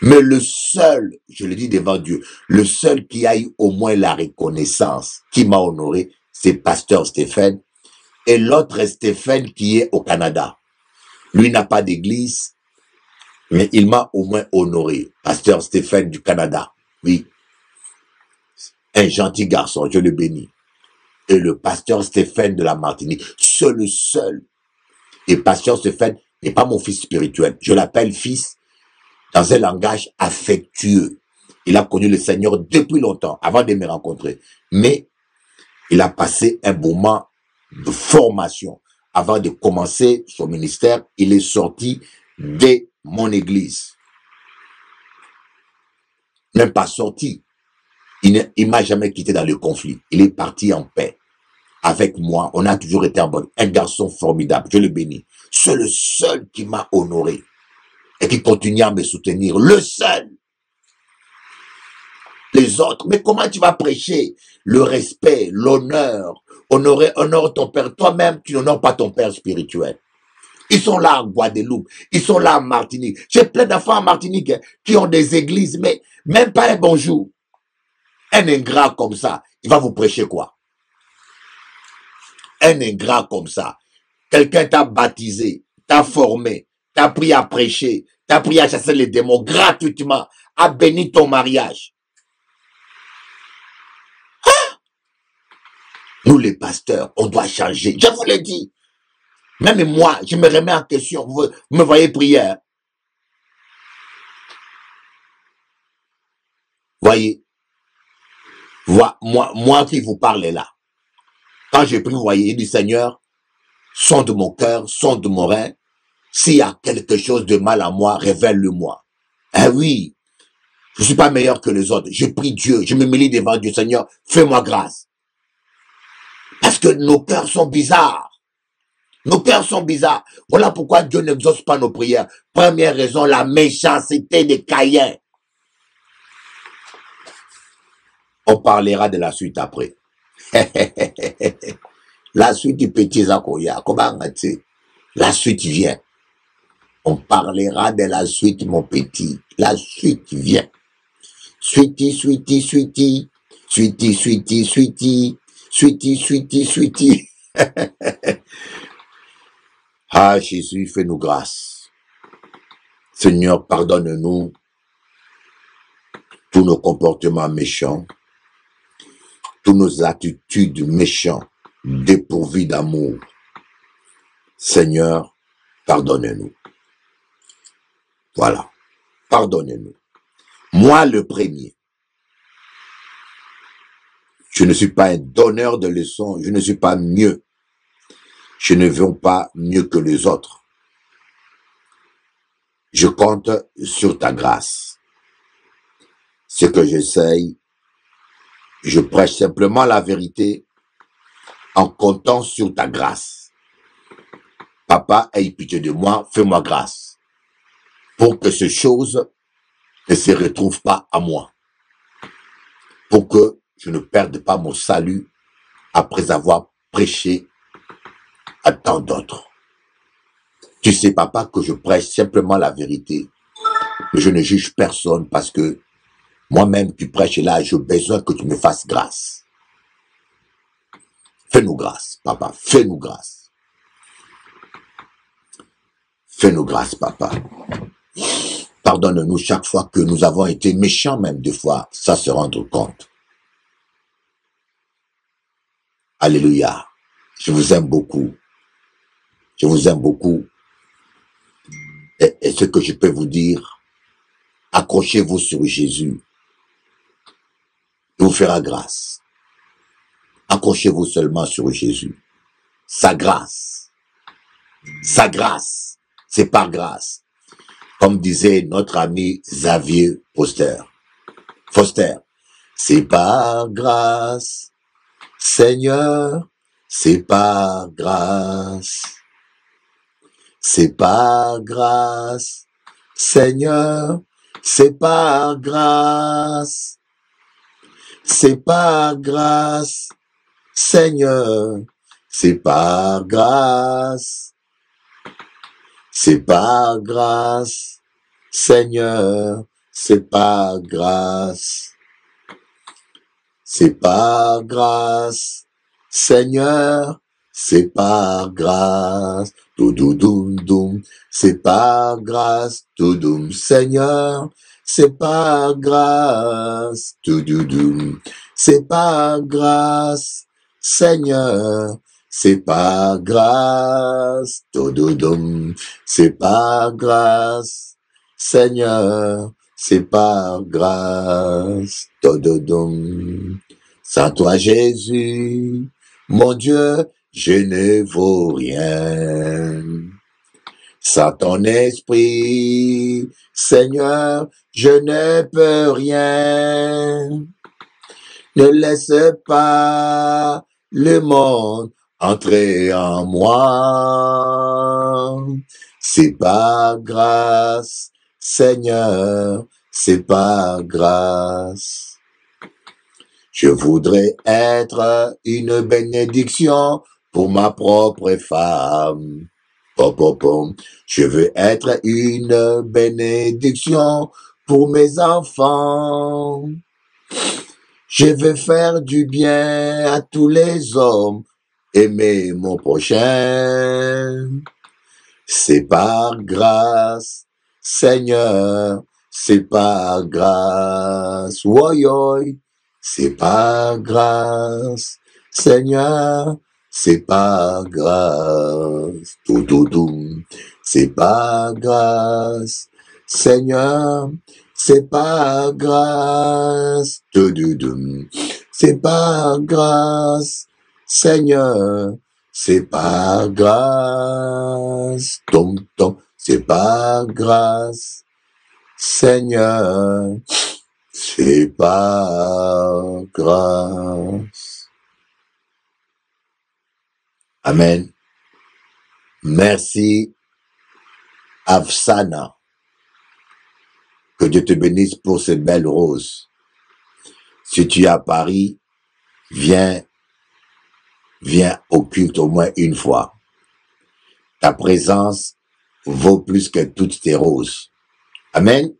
Mais le seul, je le dis devant Dieu, le seul qui a eu au moins la reconnaissance, qui m'a honoré, c'est pasteur Stéphane. Et l'autre Stéphane qui est au Canada. Lui n'a pas d'église, mais il m'a au moins honoré. Pasteur Stéphane du Canada. Oui. Un gentil garçon, je le bénis. Et le pasteur Stéphane de la Martinique, c'est le seul. Et pasteur Stéphane n'est pas mon fils spirituel. Je l'appelle fils dans un langage affectueux. Il a connu le Seigneur depuis longtemps, avant de me rencontrer. Mais il a passé un moment de formation. Avant de commencer son ministère, il est sorti de mon église. Même pas sorti. Il m'a jamais quitté dans le conflit. Il est parti en paix. Avec moi, on a toujours été en bonne. Un garçon formidable, je le bénis. C'est le seul qui m'a honoré. Et qui continue à me soutenir. Le seul. Les autres. Mais comment tu vas prêcher le respect, l'honneur? Honore ton père. Toi-même, tu n'honores pas ton père spirituel. Ils sont là en Guadeloupe. Ils sont là en Martinique. J'ai plein d'enfants en Martinique hein, qui ont des églises, mais même pas un bonjour. Un ingrat comme ça, il va vous prêcher quoi? Un ingrat comme ça. Quelqu'un t'a baptisé, t'a formé, t'as appris à prêcher, t'as appris à chasser les démons gratuitement, à bénir ton mariage. Ah! Nous les pasteurs, on doit changer. Je vous le dis. Même moi, je me remets en question. Vous me voyez prière. Voyez. Moi qui vous parle là. Quand j'ai pris, vous voyez, du Seigneur, sonde mon cœur, sonde mon rein. S'il y a quelque chose de mal à moi, révèle-le-moi. Eh oui, je suis pas meilleur que les autres. Je prie Dieu, je me mets devant Dieu, Seigneur, fais-moi grâce. Parce que nos cœurs sont bizarres. Nos cœurs sont bizarres. Voilà pourquoi Dieu n'exauce pas nos prières. Première raison, la méchanceté des Caïens. On parlera de la suite après. La suite du petit Zakoya, comment tu? La suite vient. On parlera de la suite, mon petit. La suite vient. Suiti, suiti, suiti. Suiti, suiti, suiti. Suiti, suiti, suiti. Ah, Jésus, fais-nous grâce. Seigneur, pardonne-nous tous nos comportements méchants, tous nos attitudes méchantes, dépourvues d'amour. Seigneur, pardonne-nous. Voilà. Pardonne-nous. Moi, le premier. Je ne suis pas un donneur de leçons. Je ne suis pas mieux. Je ne veux pas mieux que les autres. Je compte sur ta grâce. Ce que j'essaye, je prêche simplement la vérité en comptant sur ta grâce. Papa, aie pitié de moi, fais-moi grâce, pour que ces choses ne se retrouvent pas à moi, pour que je ne perde pas mon salut après avoir prêché à tant d'autres. Tu sais, papa, que je prêche simplement la vérité, mais je ne juge personne parce que moi-même qui prêche là, j'ai besoin que tu me fasses grâce. Fais-nous grâce, papa, fais-nous grâce. Fais-nous grâce, papa. Pardonne-nous chaque fois que nous avons été méchants, même des fois, sans se rendre compte. Alléluia. Je vous aime beaucoup. Je vous aime beaucoup. Et ce que je peux vous dire, accrochez-vous sur Jésus. Il vous fera grâce. Accrochez-vous seulement sur Jésus. Sa grâce. Sa grâce. C'est par grâce. Comme disait notre ami Xavier Foster. c'est par grâce. Seigneur, c'est par grâce. C'est par grâce. Seigneur, c'est par grâce. C'est par grâce. Seigneur, c'est par grâce. C'est par grâce. Seigneur, c'est par grâce. C'est par grâce. Seigneur, c'est par grâce. Tout doum, c'est par grâce. Tout doum, Seigneur, c'est par grâce. Tout doum, c'est par grâce. Seigneur, c'est par grâce. Tout doum, c'est par grâce. Seigneur, c'est par grâce. Tododom. Sans toi, Jésus, mon Dieu, je ne vaux rien. Sans ton esprit, Seigneur, je ne peux rien. Ne laisse pas le monde entrer en moi. C'est par grâce, Seigneur, c'est par grâce. Je voudrais être une bénédiction pour ma propre femme. Je veux être une bénédiction pour mes enfants. Je veux faire du bien à tous les hommes, aimer mon prochain. C'est par grâce, Seigneur, c'est par grâce. C'est par grâce, Seigneur, c'est par grâce. C'est par grâce, Seigneur, c'est par grâce. C'est par grâce, Seigneur. C'est par grâce, c'est par grâce, Seigneur, c'est par grâce. Amen. Merci, Afsana. Que Dieu te bénisse pour cette belle rose. Si tu es à Paris, viens au culte au moins une fois. Ta présence vaut plus que toutes tes roses. Amen.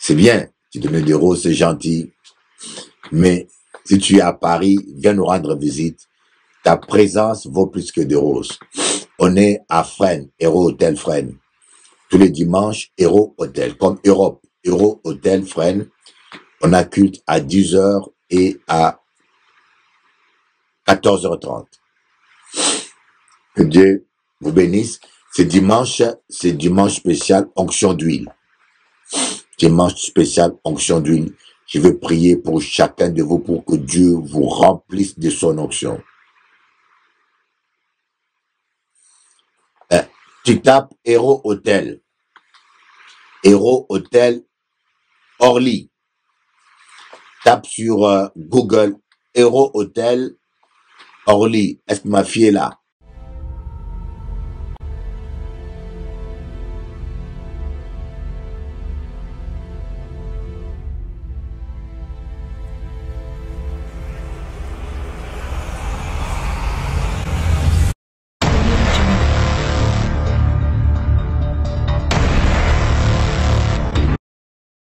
C'est bien, tu donnes des roses, c'est gentil. Mais si tu es à Paris, viens nous rendre visite. Ta présence vaut plus que des roses. On est à Fresne, Héro Hôtel Fresne. Tous les dimanches, Euro Hôtel, comme Europe. Euro Hôtel Fresne. On a culte à 10h et à 14h30. Que Dieu vous bénisse. C'est dimanche spécial, onction d'huile. Dimanche spécial, onction d'huile. Je veux prier pour chacun de vous pour que Dieu vous remplisse de son onction. Tu tapes Euro Hôtel. Euro Hôtel Orly. Tape sur Google Euro Hôtel Orly. Est-ce que ma fille est là?